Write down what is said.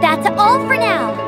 That's all for now.